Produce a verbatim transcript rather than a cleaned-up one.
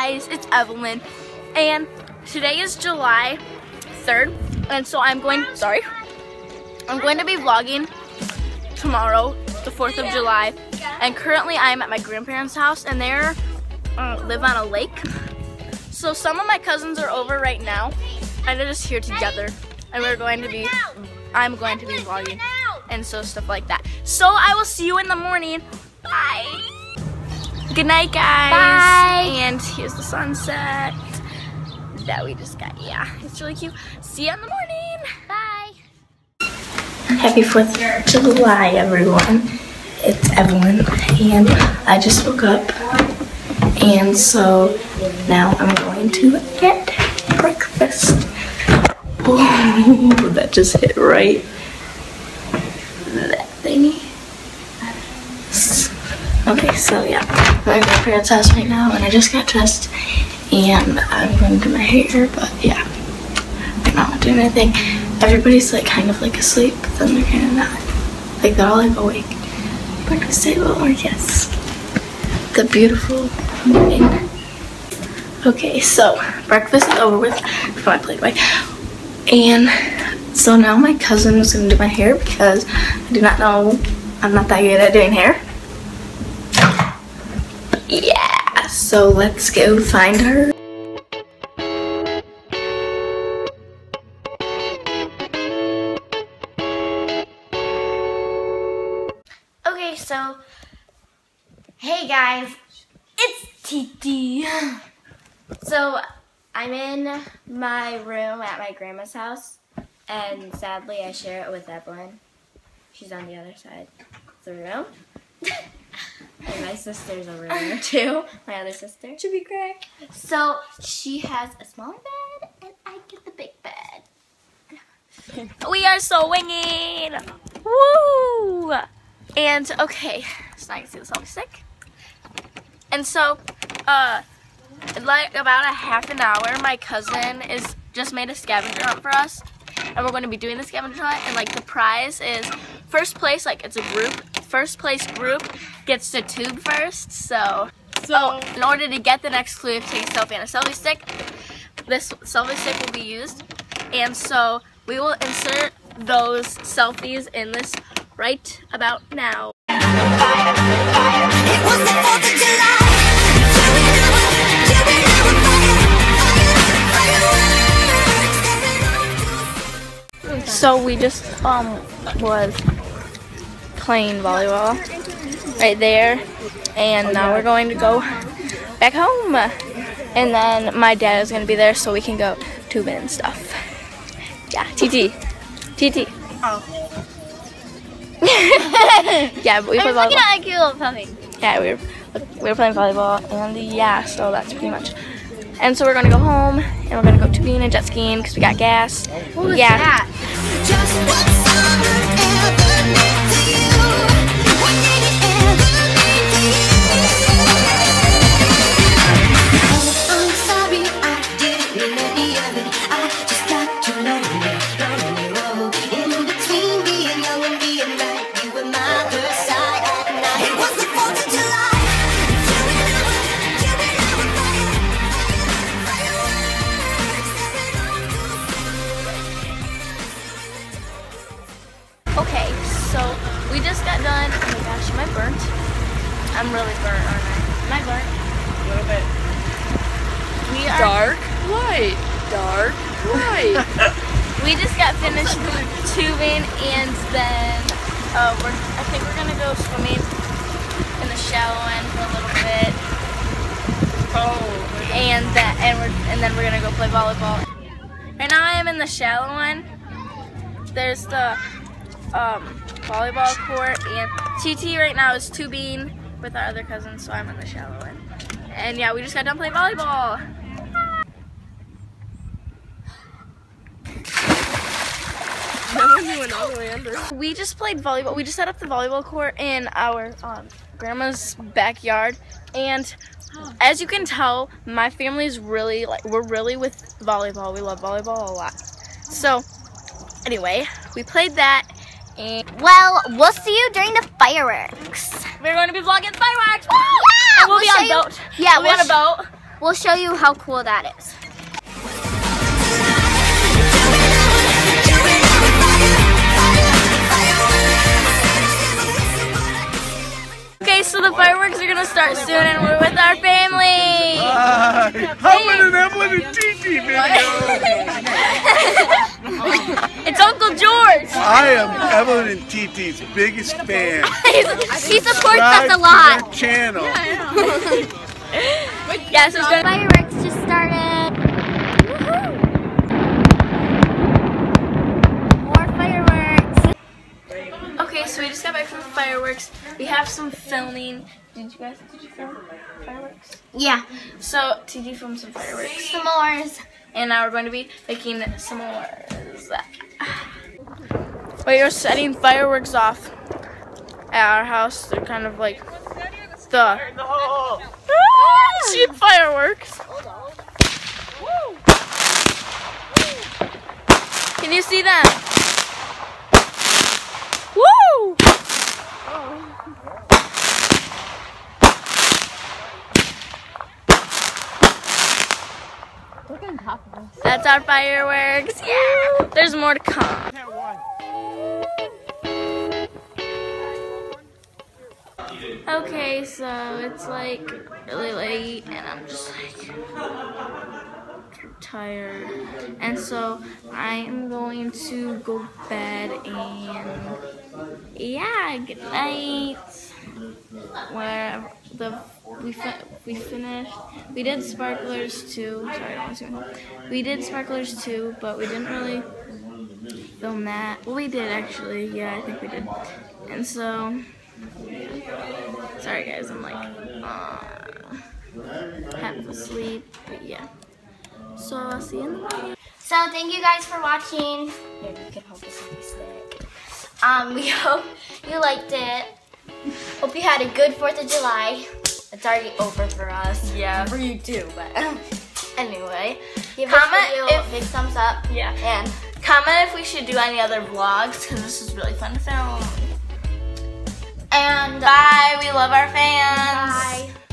guys, it's Evelyn, and today is July third, and so I'm going, sorry, I'm going to be vlogging tomorrow, the fourth of July, and currently I'm at my grandparents' house, and they uh, live on a lake, so some of my cousins are over right now, and they're just here together, and we're going to be, I'm going to be vlogging, and so stuff like that. So I will see you in the morning. Bye! Good night, guys. Bye. And here's the sunset that we just got. Yeah, it's really cute. See you in the morning. Bye. Happy fourth of July, everyone. It's Evelyn, and I just woke up, and so now I'm going to get breakfast. Oh, that just hit right. That thingy. Okay, so yeah, I'm at my grandparents' house right now, and I just got dressed, and I'm going to do my hair, but yeah, I'm not doing anything. Everybody's like kind of like asleep, but then they're kind of not. Like they're all like awake. Breakfast table, or yes, the beautiful morning. Okay, so breakfast is over with. Before I played away, and so now my cousin is going to do my hair because I do not know. I'm not that good at doing hair. Yeah, so let's go find her. Okay, so, hey guys, it's Titi. So, I'm in my room at my grandma's house, and sadly I share it with Evelyn. She's on the other side of the room. And my sister's over there too. My other sister. Should be great. So she has a smaller bed, and I get the big bed. We are so winging! Woo! And okay, so now you can see the selfie stick. And so, uh, like about a half an hour, my cousin is just made a scavenger hunt for us, and we're going to be doing the scavenger hunt. And like the prize is first place. Like it's a group. First place group gets to tube first, so, so oh, in order to get the next clue, you have to take a selfie and a selfie stick. This selfie stick will be used, and so we will insert those selfies in this right about now. So we just um was playing volleyball right there, and now we're going to go back home, and then my dad is going to be there so we can go tubing and stuff. Yeah, Titi, Titi. Oh. Yeah, but we played volleyball. I was looking at my cute little puppy. Yeah, we were we were playing volleyball, and yeah, so that's pretty much. And so we're going to go home, and we're going to go tubing and jet skiing because we got gas. What was yeah. that? Okay, so we just got done. Oh my gosh, am I burnt? I'm really burnt, aren't I? Am I burnt? A little bit. We are dark, light, dark, light. We just got finished tubing, and then uh, we're. I think we're gonna go swimming in the shallow end for a little bit. Oh. And that, and we're, and then we're gonna go play volleyball. Right now, I am in the shallow end. There's the Um, volleyball court, and T T right now is tubing with our other cousin, so I'm in the shallow end. And yeah, we just got done playing volleyball. We just played volleyball. We just set up the volleyball court in our um, grandma's backyard, and as you can tell, my family's really like we're really with volleyball. We love volleyball a lot. So anyway, we played that. And well, we'll see you during the fireworks. We're going to be vlogging fireworks. Woo! Yeah, and we'll, we'll be on a boat. Yeah, we'll, we'll be on a boat. we'll show you how cool that is. Okay, so the fireworks are gonna start soon, and we're with our family. Hi, I'm in an Evelyn and Titi video. It's Uncle George. I am Evelyn and Titi's biggest fan. She supports us a lot. Subscribe to their channel. Yeah, so the fireworks just started. Okay, so we just got back from the fireworks. We have some filming. Did you guys, did you film fireworks? Yeah. So, Titi filmed some fireworks. S'mores. And now we're going to be making s'mores. But you're setting fireworks off at our house. They're kind of like the cheap fireworks. Can you see them? Woo! That's our fireworks. Yeah. There's more to come. Okay, so it's like really late and I'm just like tired. And so I am going to go to bed and yeah, good night. Whatever. The we fi we finished. We did sparklers too. Sorry, I was gonna. We did sparklers too, but we didn't really film that. Well, we did actually. Yeah, I think we did. And so. Yeah. Sorry guys, I'm like uh, half asleep, but yeah. So I'll see you in the morning. So thank you guys for watching. Here, you can hold this on the stick. Um, we hope you liked it. Hope you had a good fourth of July. It's already over for us. Yeah, for you too. But um, anyway, give comment this video if, a big thumbs up. Yeah, and comment if we should do any other vlogs because this is really fun to film. And bye, we love our fans. Bye.